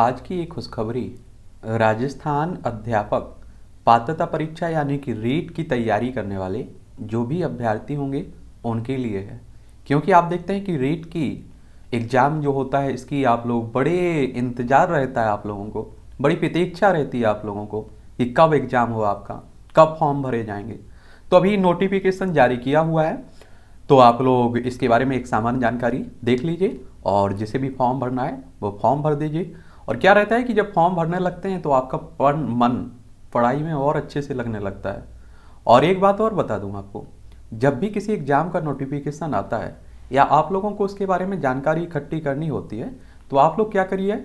आज की एक खुशखबरी, राजस्थान अध्यापक पात्रता परीक्षा यानी कि रीट की तैयारी करने वाले जो भी अभ्यर्थी होंगे उनके लिए है। क्योंकि आप देखते हैं कि रीट की एग्ज़ाम जो होता है इसकी आप लोग बड़े इंतज़ार रहता है, आप लोगों को बड़ी प्रतीक्षा रहती है आप लोगों को कि कब एग्ज़ाम हो आपका, कब फॉर्म भरे जाएंगे। तो अभी नोटिफिकेशन जारी किया हुआ है, तो आप लोग इसके बारे में एक सामान्य जानकारी देख लीजिए और जिसे भी फॉर्म भरना है वो फॉर्म भर दीजिए। और क्या रहता है कि जब फॉर्म भरने लगते हैं तो आपका मन पढ़ाई में और अच्छे से लगने लगता है। और एक बात और बता दूँ आपको, जब भी किसी एग्ज़ाम का नोटिफिकेशन आता है या आप लोगों को उसके बारे में जानकारी इकट्ठी करनी होती है तो आप लोग क्या करिए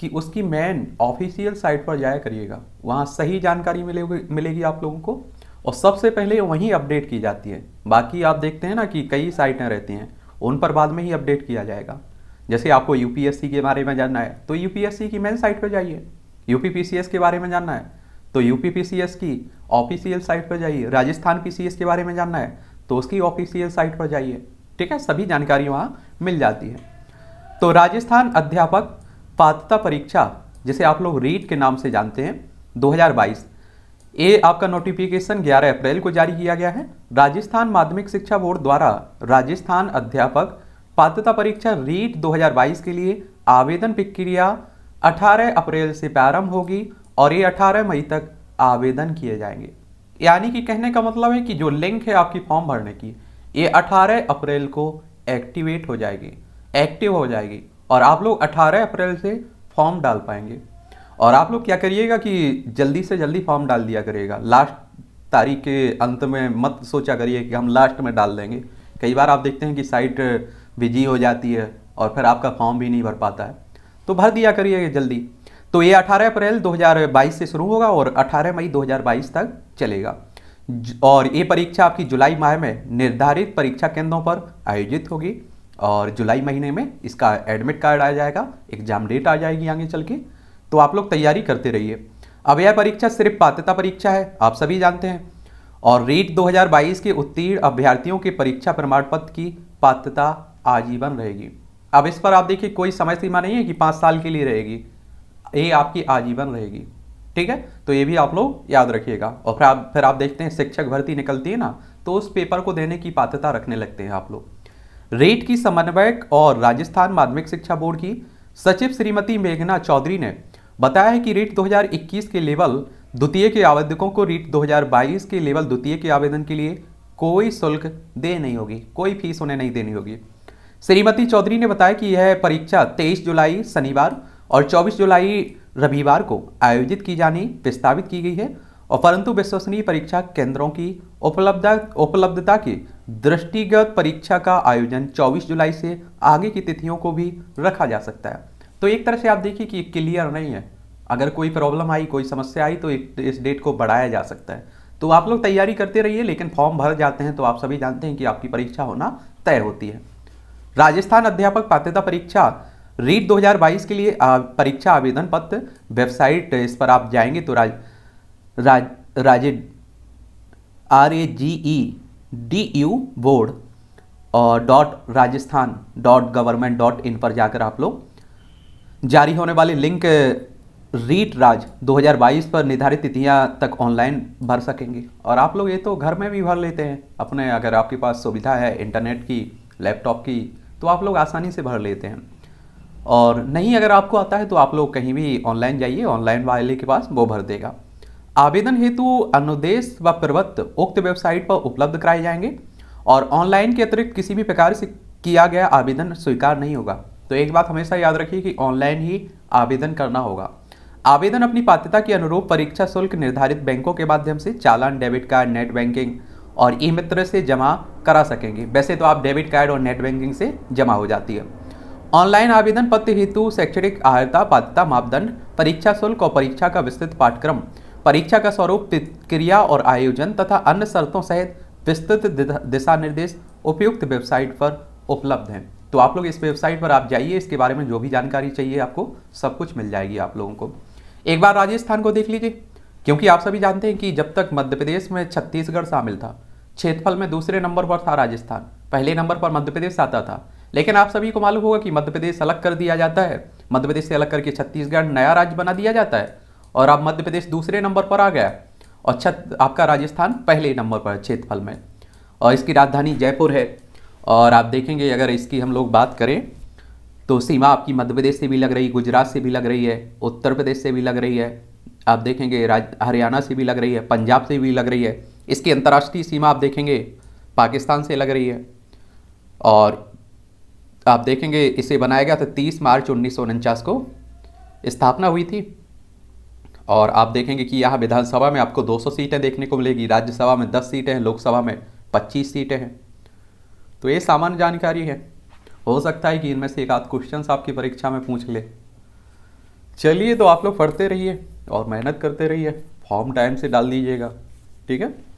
कि उसकी मेन ऑफिशियल साइट पर जाया करिएगा, वहाँ सही जानकारी मिलेगी आप लोगों को और सबसे पहले वहीं अपडेट की जाती है। बाकी आप देखते हैं ना कि कई साइटें रहती हैं, उन पर बाद में ही अपडेट किया जाएगा। जैसे आपको यूपीएससी के बारे में जानना है तो यूपीएससी की मेन साइट पर जाइए, यूपीपीसीएस के बारे में जानना है तो यूपीपीसीएस की ऑफिशियल साइट पर जाइए, राजस्थान पीसीएस के बारे में जानना है तो उसकी ऑफिशियल साइट पर जाइए। ठीक है, सभी जानकारी वहाँ मिल जाती है। तो राजस्थान अध्यापक पात्रता परीक्षा जिसे आप लोग रीट के नाम से जानते हैं 2022, ये आपका नोटिफिकेशन 11 अप्रैल को जारी किया गया है। राजस्थान माध्यमिक शिक्षा बोर्ड द्वारा राजस्थान अध्यापक पात्रता परीक्षा रीट 2022 के लिए आवेदन प्रक्रिया 18 अप्रैल से प्रारंभ होगी और ये 18 मई तक आवेदन किए जाएंगे। यानी कि कहने का मतलब है कि जो लिंक है आपकी फॉर्म भरने की, ये 18 अप्रैल को एक्टिव हो जाएगी और आप लोग 18 अप्रैल से फॉर्म डाल पाएंगे। और आप लोग क्या करिएगा कि जल्दी से जल्दी फॉर्म डाल दिया करिएगा, लास्ट तारीख के अंत में मत सोचा करिए कि हम लास्ट में डाल देंगे। कई बार आप देखते हैं कि साइट बिजी हो जाती है और फिर आपका फॉर्म भी नहीं भर पाता है, तो भर दिया करिए जल्दी। तो ये 18 अप्रैल 2022 से शुरू होगा और 18 मई 2022 तक चलेगा। और ये परीक्षा आपकी जुलाई माह में निर्धारित परीक्षा केंद्रों पर आयोजित होगी और जुलाई महीने में इसका एडमिट कार्ड आ जाएगा, एग्जाम डेट आ जाएगी आगे चल के। तो आप लोग तैयारी करते रहिए। अब यह परीक्षा सिर्फ पात्रता परीक्षा है, आप सभी जानते हैं, और रीट 2022 के उत्तीर्ण अभ्यर्थियों के परीक्षा प्रमाण पत्र की पात्रता आजीवन रहेगी। अब इस पर आप देखिए कोई समय सीमा नहीं है कि 5 साल के लिए रहेगी, ये आपकी आजीवन रहेगी। ठीक है, तो ये भी आप लोग याद रखिएगा। और फिर आप देखते हैं शिक्षक भर्ती निकलती है ना, तो उस पेपर को देने की पात्रता रखने लगते हैं आप लोग। रीट की समन्वयक और राजस्थान माध्यमिक शिक्षा बोर्ड की सचिव श्रीमती मेघना चौधरी ने बताया है कि रीट 2021 के लेवल द्वितीय के आवेदकों को रीट 2022 के लेवल द्वितीय के आवेदन के लिए कोई शुल्क नहीं होगी, कोई फीस उन्हें नहीं देनी होगी। श्रीमती चौधरी ने बताया कि यह परीक्षा 23 जुलाई शनिवार और 24 जुलाई रविवार को आयोजित की जानी प्रस्तावित की गई है और परंतु विश्वसनीय परीक्षा केंद्रों की उपलब्धता के दृष्टिगत परीक्षा का आयोजन 24 जुलाई से आगे की तिथियों को भी रखा जा सकता है। तो एक तरह से आप देखिए कि क्लियर नहीं है, अगर कोई प्रॉब्लम आई, कोई समस्या आई तो इस डेट को बढ़ाया जा सकता है। तो आप लोग तैयारी करते रहिए, लेकिन फॉर्म भर जाते हैं तो आप सभी जानते हैं कि आपकी परीक्षा होना तय होती है। राजस्थान अध्यापक पात्रता परीक्षा रीट 2022 के लिए परीक्षा आवेदन पत्र वेबसाइट, इस पर आप जाएंगे तो ragedu.rajasthan.government.in पर जाकर आप लोग जारी होने वाले लिंक रीट राज 2022 पर निर्धारित तिथियां तक ऑनलाइन भर सकेंगे। और आप लोग ये तो घर में भी भर लेते हैं अपने, अगर आपके पास सुविधा है इंटरनेट की, लैपटॉप की, तो आप लोग आसानी से भर लेते हैं। और नहीं अगर आपको आता है तो आप लोग कहीं भी ऑनलाइन जाइए, ऑनलाइन वाले के पास वो भर देगा। आवेदन हेतु अनुदेश व प्रवृत्त उक्त वेबसाइट पर उपलब्ध कराए जाएंगे और ऑनलाइन के अतिरिक्त किसी भी प्रकार से किया गया आवेदन स्वीकार नहीं होगा। तो एक बात हमेशा याद रखिए कि ऑनलाइन ही आवेदन करना होगा। आवेदन अपनी पात्रता के अनुरूप परीक्षा शुल्क निर्धारित बैंकों के माध्यम से चालान, डेबिट कार्ड, नेट बैंकिंग और ई मित्र से जमा करा सकेंगे। वैसे तो आप डेबिट कार्ड और नेट बैंकिंग से जमा हो जाती है। ऑनलाइन आवेदन पत्र हेतु शैक्षणिक आयता, पात्रता मापदंड, परीक्षा शुल्क और परीक्षा का विस्तृत पाठ्यक्रम, परीक्षा का स्वरूप, प्रक्रिया और आयोजन तथा अन्य शर्तों सहित विस्तृत दिशा निर्देश उपयुक्त वेबसाइट पर उपलब्ध हैं। तो आप लोग इस वेबसाइट पर आप जाइए, इसके बारे में जो भी जानकारी चाहिए आपको सब कुछ मिल जाएगी आप लोगों को। एक बार राजस्थान को देख लीजिए, क्योंकि आप सभी जानते हैं कि जब तक मध्य प्रदेश में छत्तीसगढ़ शामिल था, क्षेत्रफल में दूसरे नंबर पर था राजस्थान, पहले नंबर पर मध्य प्रदेश आता था। लेकिन आप सभी को मालूम होगा कि मध्य प्रदेश अलग कर दिया जाता है, मध्य प्रदेश से अलग करके छत्तीसगढ़ नया राज्य बना दिया जाता है और अब मध्य प्रदेश दूसरे नंबर पर आ गया है और आपका राजस्थान पहले नंबर पर क्षेत्रफल में, और इसकी राजधानी जयपुर है। और आप देखेंगे अगर इसकी हम लोग बात करें तो सीमा आपकी मध्य प्रदेश से भी लग रही है, गुजरात से भी लग रही है, उत्तर प्रदेश से भी लग रही है, आप देखेंगे हरियाणा से भी लग रही है, पंजाब से भी लग रही है। इसकी अंतर्राष्ट्रीय सीमा आप देखेंगे पाकिस्तान से लग रही है। और आप देखेंगे इसे बनाया गया था 30 मार्च 1949 को स्थापना हुई थी। और आप देखेंगे कि यहाँ विधानसभा में आपको 200 सीटें देखने को मिलेगी, राज्यसभा में 10 सीटें हैं, लोकसभा में 25 सीटें हैं। तो ये सामान्य जानकारी है, हो सकता है कि इनमें से एक आध क्वेश्चन आपकी परीक्षा में पूछ ले। चलिए तो आप लोग पढ़ते रहिए और मेहनत करते रहिए, फॉर्म टाइम से डाल दीजिएगा, ठीक है।